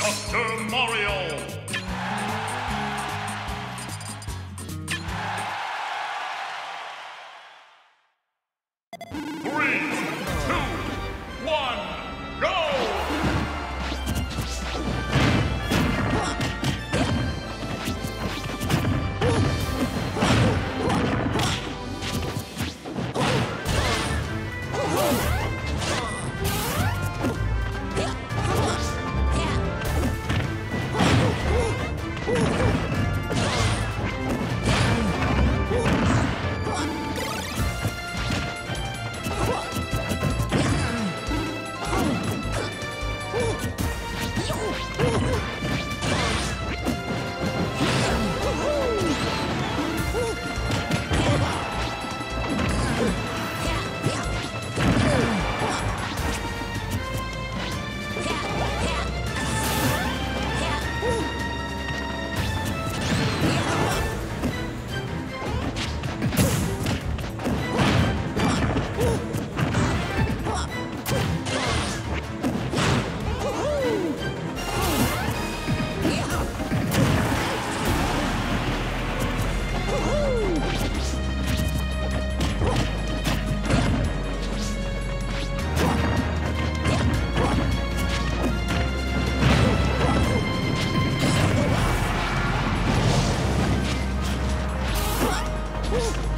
Dr. Mario. Woo!